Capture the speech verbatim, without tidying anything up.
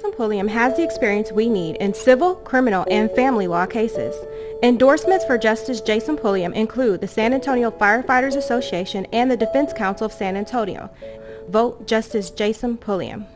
Jason Pulliam has the experience we need in civil, criminal, and family law cases. Endorsements for Justice Jason Pulliam include the San Antonio Firefighters Association and the Defense Council of San Antonio. Vote Justice Jason Pulliam.